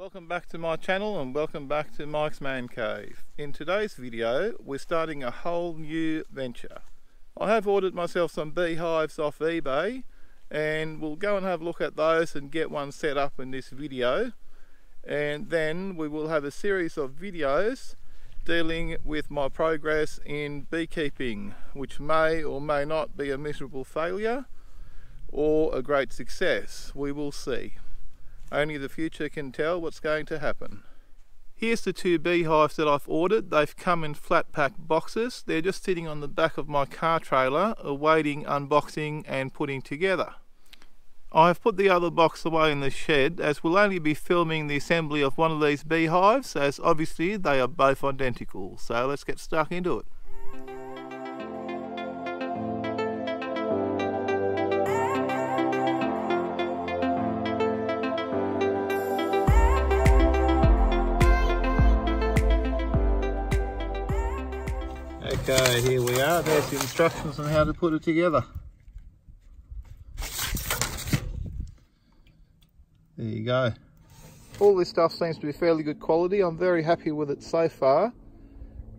Welcome back to my channel and welcome back to Mike's Man Cave. In today's video we're starting a whole new venture. I have ordered myself some beehives off eBay and we'll go and have a look at those and get one set up in this video, and then we will have a series of videos dealing with my progress in beekeeping, which may or may not be a miserable failure or a great success. We will see. Only the future can tell what's going to happen. Here's the two beehives that I've ordered. They've come in flat pack boxes. They're just sitting on the back of my car trailer awaiting unboxing and putting together. I've put the other box away in the shed as we'll only be filming the assembly of one of these beehives, as obviously they are both identical. So let's get stuck into it. Okay, here we are. There's the instructions on how to put it together. There you go. All this stuff seems to be fairly good quality. I'm very happy with it so far.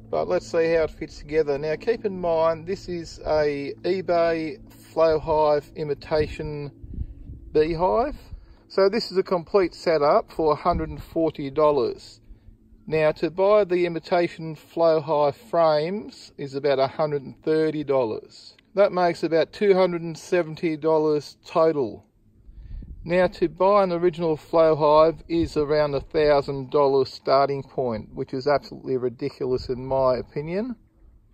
But let's see how it fits together. Now keep in mind, this is a eBay flow hive imitation beehive. So this is a complete setup for $140. Now to buy the imitation flow hive frames is about $130. That makes about $270 total. Now to buy an original flow hive is around $1,000 starting point, which is absolutely ridiculous in my opinion,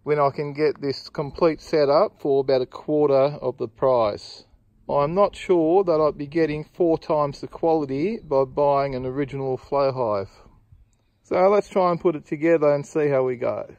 when I can get this complete setup for about a quarter of the price. I'm not sure that I'd be getting 4 times the quality by buying an original flow hive. So let's try and put it together and see how we go.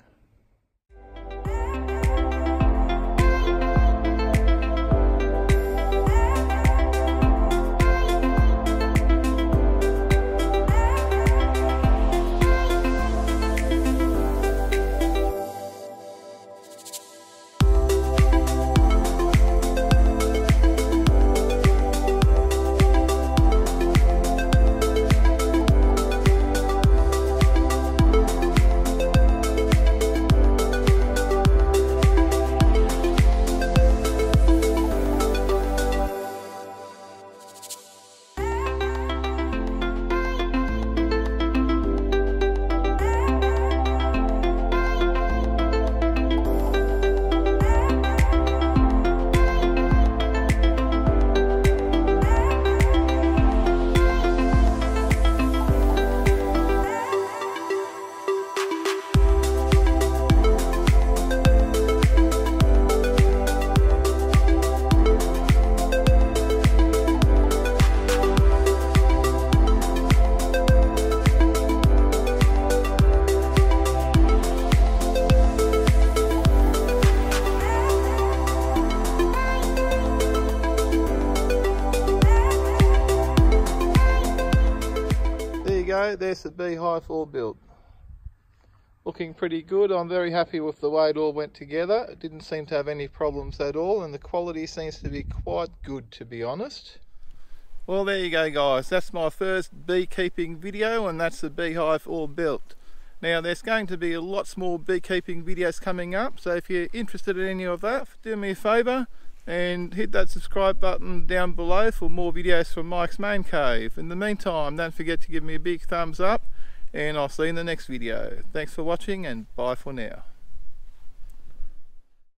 There's the beehive all built. Looking pretty good. I'm very happy with the way it all went together. It didn't seem to have any problems at all, and the quality seems to be quite good, to be honest. Well, there you go guys, that's my first beekeeping video and that's the beehive all built. Now there's going to be lots more beekeeping videos coming up, so if you're interested in any of that, do me a favour and hit that subscribe button down below for more videos from Mike's Man Cave. In the meantime, don't forget to give me a big thumbs up and I'll see you in the next video. Thanks for watching and bye for now.